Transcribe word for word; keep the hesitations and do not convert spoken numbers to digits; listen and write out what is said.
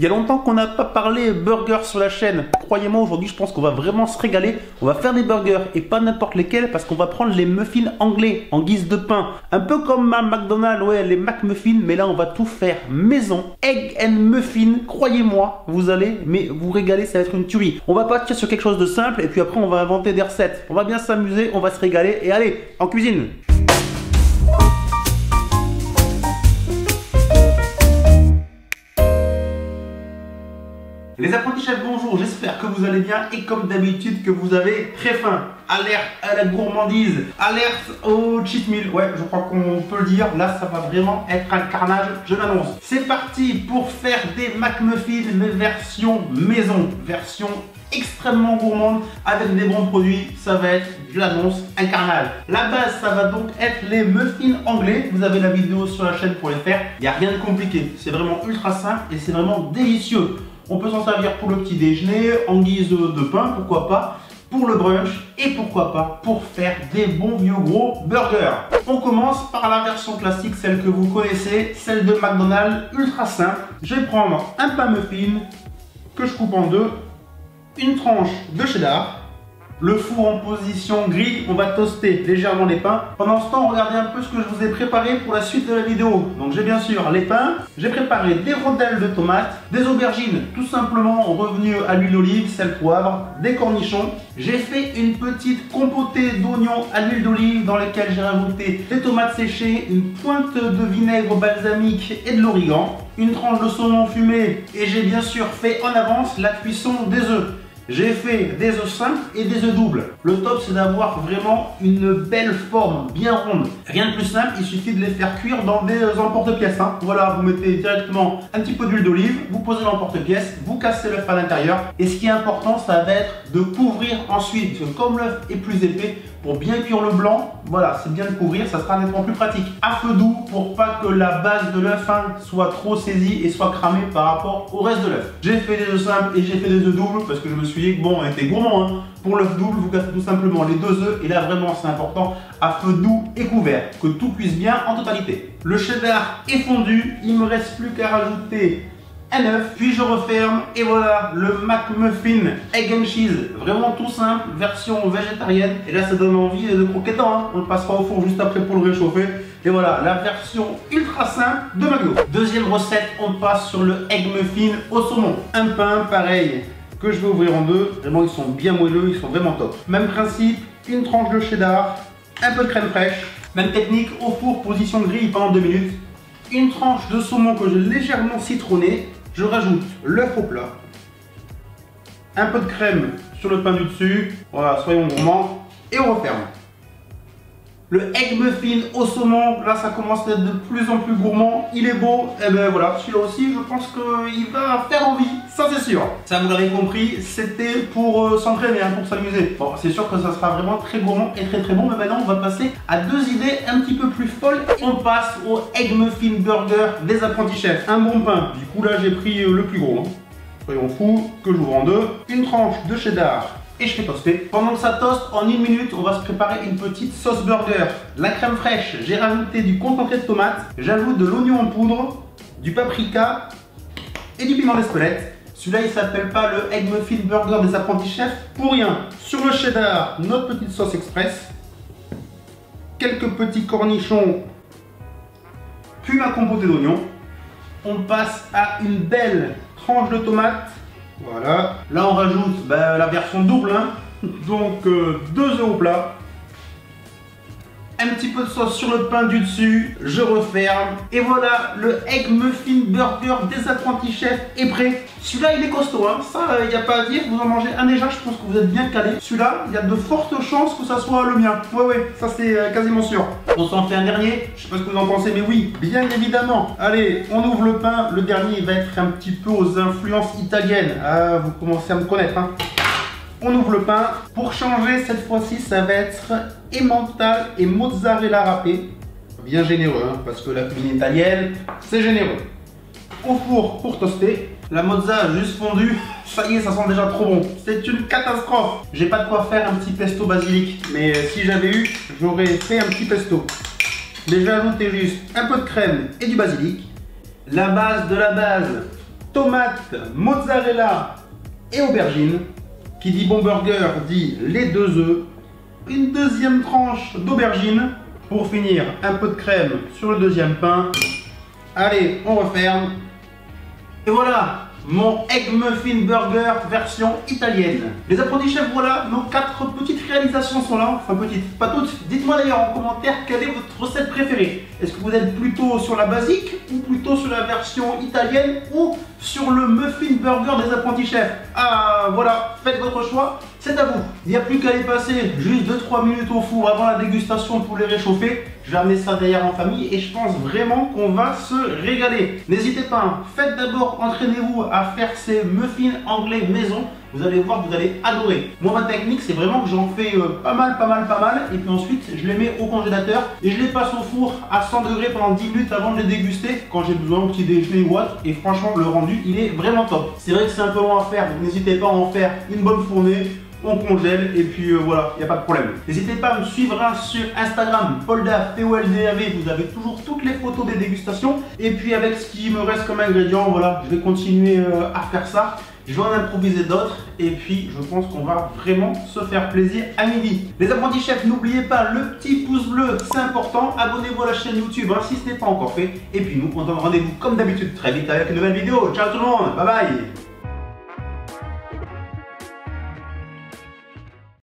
Il y a longtemps qu'on n'a pas parlé burgers sur la chaîne. Croyez-moi, aujourd'hui, je pense qu'on va vraiment se régaler. On va faire des burgers et pas n'importe lesquels parce qu'on va prendre les muffins anglais en guise de pain. Un peu comme à McDonald's, ouais, les McMuffins, mais là, on va tout faire maison. Egg and muffin, croyez-moi, vous allez mais vous régaler, ça va être une tuerie. On va partir sur quelque chose de simple et puis après, on va inventer des recettes. On va bien s'amuser, on va se régaler et allez, en cuisine! Les apprentis chefs, bonjour, j'espère que vous allez bien et comme d'habitude que vous avez très faim. Alerte à la gourmandise, alerte au cheat meal, ouais je crois qu'on peut le dire, là ça va vraiment être un carnage, je l'annonce. C'est parti pour faire des McMuffins, mais version maison, version extrêmement gourmande, avec des bons produits, ça va être, je l'annonce, un carnage. La base, ça va donc être les muffins anglais, vous avez la vidéo sur la chaîne pour les faire, il n'y a rien de compliqué, c'est vraiment ultra simple et c'est vraiment délicieux. On peut s'en servir pour le petit déjeuner, en guise de pain, pourquoi pas, pour le brunch et pourquoi pas pour faire des bons vieux gros burgers. On commence par la version classique, celle que vous connaissez, celle de McDonald's, ultra simple. Je vais prendre un pain muffin que je coupe en deux, une tranche de cheddar, le four en position grille, on va toaster légèrement les pains. Pendant ce temps, regardez un peu ce que je vous ai préparé pour la suite de la vidéo. Donc j'ai bien sûr les pains, j'ai préparé des rondelles de tomates, des aubergines tout simplement revenues à l'huile d'olive, sel, poivre, des cornichons. J'ai fait une petite compotée d'oignons à l'huile d'olive dans laquelle j'ai rajouté des tomates séchées, une pointe de vinaigre balsamique et de l'origan, une tranche de saumon fumé et j'ai bien sûr fait en avance la cuisson des œufs. J'ai fait des œufs simples et des œufs doubles. Le top, c'est d'avoir vraiment une belle forme, bien ronde. Rien de plus simple, il suffit de les faire cuire dans des emporte-pièces. Hein. Voilà, vous mettez directement un petit peu d'huile d'olive, vous posez l'emporte-pièce, vous cassez l'œuf à l'intérieur. Et ce qui est important, ça va être de couvrir ensuite. Parce que comme l'œuf est plus épais, pour bien cuire le blanc, voilà, c'est bien de couvrir, ça sera nettement plus pratique. À feu doux, pour pas que la base de l'œuf hein, soit trop saisie et soit cramée par rapport au reste de l'œuf. J'ai fait des œufs simples et j'ai fait des œufs doubles parce que je me suis bon, on était gourmand, hein. Pour l'œuf double, vous cassez tout simplement les deux œufs et là vraiment c'est important, à feu doux et couvert, que tout cuise bien en totalité. Le cheddar est fondu, il me reste plus qu'à rajouter un œuf, puis je referme et voilà le McMuffin Egg and Cheese, vraiment tout simple, version végétarienne et là ça donne envie de croquettant, hein. On le passera au four juste après pour le réchauffer. Et voilà, la version ultra simple de McDo. Deuxième recette, on passe sur le Egg Muffin au saumon. Un pain pareil que je vais ouvrir en deux, vraiment ils sont bien moelleux, ils sont vraiment top. Même principe, une tranche de cheddar, un peu de crème fraîche, même technique, au four, position grille pendant deux minutes, une tranche de saumon que j'ai légèrement citronné, je rajoute l'œuf au plat, un peu de crème sur le pain du dessus, voilà, soyons gourmands, et on referme. Le Egg Muffin au saumon, là ça commence à être de plus en plus gourmand, il est beau, et ben voilà, celui-là aussi je pense qu'il va faire envie, ça c'est sûr. Ça vous l'avez compris, c'était pour euh, s'entraîner, hein, pour s'amuser. Bon, c'est sûr que ça sera vraiment très gourmand et très très bon, mais maintenant on va passer à deux idées un petit peu plus folles. On passe au Egg Muffin Burger des apprentis chefs. Un bon pain, du coup là j'ai pris le plus gros, hein. Soyons fous, que j'ouvre en deux, une tranche de cheddar. Et je fais toaster. Pendant que ça toast, en une minute, on va se préparer une petite sauce burger. La crème fraîche, j'ai rajouté du concentré de tomate, j'ajoute de l'oignon en poudre, du paprika et du piment d'espelette. Celui-là, il s'appelle pas le Egg Muffin Burger des apprentis chefs pour rien. Sur le cheddar, notre petite sauce express, quelques petits cornichons, puis ma compotée d'oignons. On passe à une belle tranche de tomate. Voilà, là on rajoute bah, la version double, hein. Donc euh, deux œufs au plat, un petit peu de sauce sur le pain du dessus, je referme. Et voilà, le Egg Muffin Burger des apprentis chefs est prêt. Celui-là il est costaud, hein. Ça il euh, n'y a pas à dire, vous en mangez un déjà, je pense que vous êtes bien calé. Celui-là, il y a de fortes chances que ça soit le mien, ouais ouais, ça c'est euh, quasiment sûr. On s'en fait un dernier, je sais pas ce que vous en pensez mais oui, bien évidemment. Allez, on ouvre le pain, le dernier il va être un petit peu aux influences italiennes. Ah, vous commencez à me connaître, hein. On ouvre le pain. Pour changer, cette fois-ci, ça va être emmental et mozzarella râpée. Bien généreux, hein, parce que la cuisine italienne, c'est généreux. Au four pour toaster. La mozza juste fondue, ça y est, ça sent déjà trop bon. C'est une catastrophe. J'ai pas de quoi faire un petit pesto basilic, mais si j'avais eu, j'aurais fait un petit pesto. Mais je vais ajouter juste un peu de crème et du basilic. La base de la base. tomate, mozzarella et aubergine. Qui dit bon burger dit les deux œufs, une deuxième tranche d'aubergine, pour finir un peu de crème sur le deuxième pain. Allez, on referme. Et voilà mon Egg Muffin Burger version italienne. Les Apprentis Chefs, voilà, nos quatre petites réalisations sont là. Enfin petites, pas toutes. Dites-moi d'ailleurs en commentaire quelle est votre recette préférée. Est-ce que vous êtes plutôt sur la basique ou plutôt sur la version italienne ou sur le Muffin Burger des Apprentis Chefs? Ah voilà, faites votre choix, c'est à vous. Il n'y a plus qu'à les passer juste deux trois minutes au four avant la dégustation pour les réchauffer. Je vais amener ça derrière en famille et je pense vraiment qu'on va se régaler. N'hésitez pas, hein. Faites d'abord, entraînez-vous à faire ces muffins anglais maison. Vous allez voir, vous allez adorer. Moi, ma technique, c'est vraiment que j'en fais euh, pas mal, pas mal, pas mal. Et puis ensuite, je les mets au congélateur et je les passe au four à cent degrés pendant dix minutes avant de les déguster quand j'ai besoin au petit déjeuner ou autre. Et franchement, le rendu, il est vraiment top. C'est vrai que c'est un peu long à faire, donc n'hésitez pas à en faire une bonne fournée. On congèle et puis euh, voilà, il n'y a pas de problème. N'hésitez pas à me suivre hein, sur Instagram, Poldav, P O L D A V, vous avez toujours toutes les photos des dégustations. Et puis avec ce qui me reste comme ingrédient, voilà, je vais continuer euh, à faire ça. Je vais en improviser d'autres et puis je pense qu'on va vraiment se faire plaisir à midi. Les Apprentis Chefs, n'oubliez pas le petit pouce bleu, c'est important. Abonnez-vous à la chaîne YouTube hein, si ce n'est pas encore fait. Et puis nous, on donne rendez-vous comme d'habitude très vite avec une nouvelle vidéo. Ciao tout le monde, bye bye.